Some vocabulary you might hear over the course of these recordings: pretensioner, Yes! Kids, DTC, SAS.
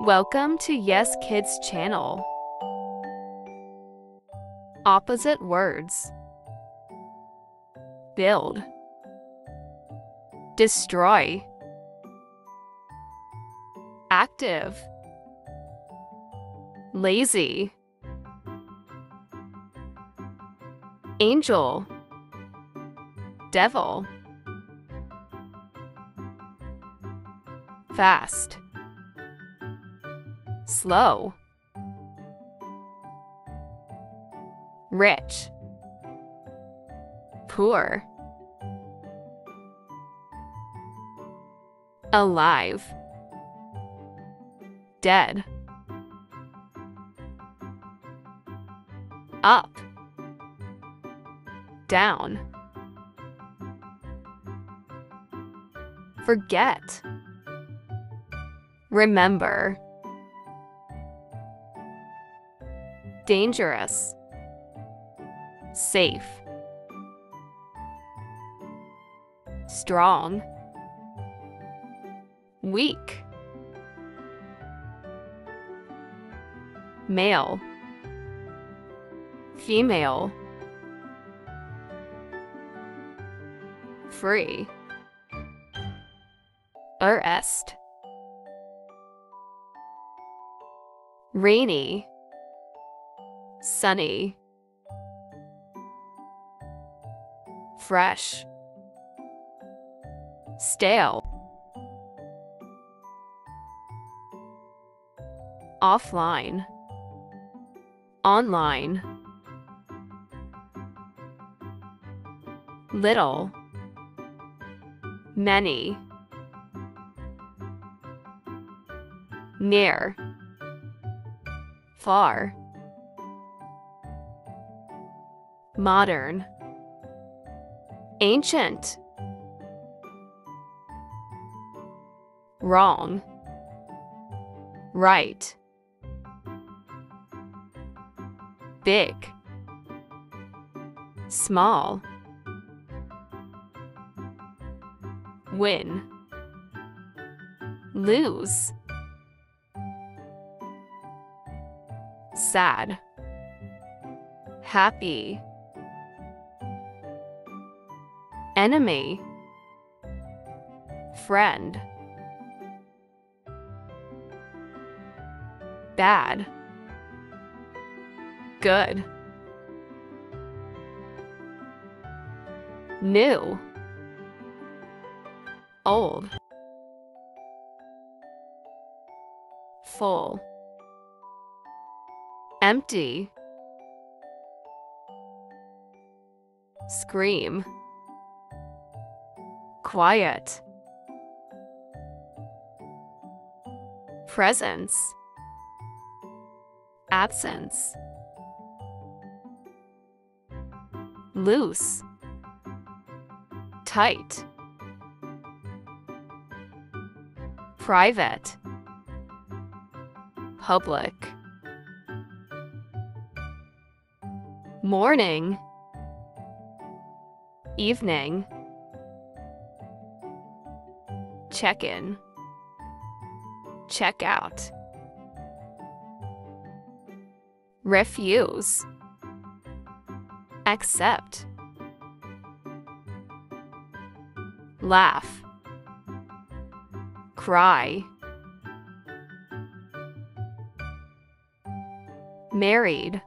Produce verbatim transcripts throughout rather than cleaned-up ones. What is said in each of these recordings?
Welcome to Yes! Kids channel. Opposite words: build, destroy, active, lazy, angel, devil, fast, slow, rich, poor, alive, dead, up, down, forget, remember, dangerous, safe, strong, weak, male, female, free, arrest, rainy, sunny, fresh, stale, offline, online, little, many, near, far, modern, ancient, wrong, right, big, small, win, lose, sad, happy, enemy, friend, bad, good, new, old, full, empty, scream, quiet, presence, absence, loose, tight, private, public, morning, evening, check-in, check-out, refuse, accept, laugh, cry, married,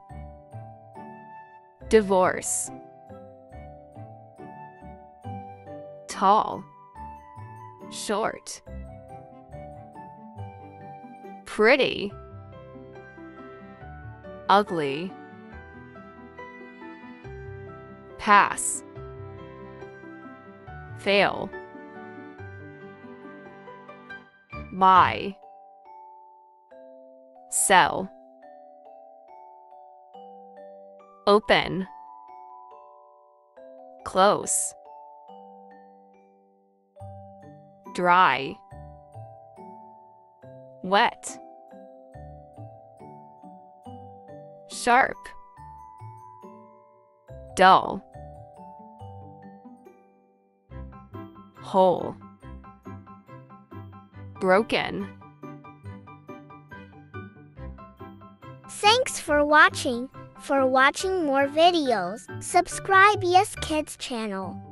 divorce, tall, short, pretty, ugly, pass, fail, lie, sell, open, close, dry, wet, sharp, dull, whole, broken, Thanks for watching. For watching more videos, subscribe Yes Kids channel.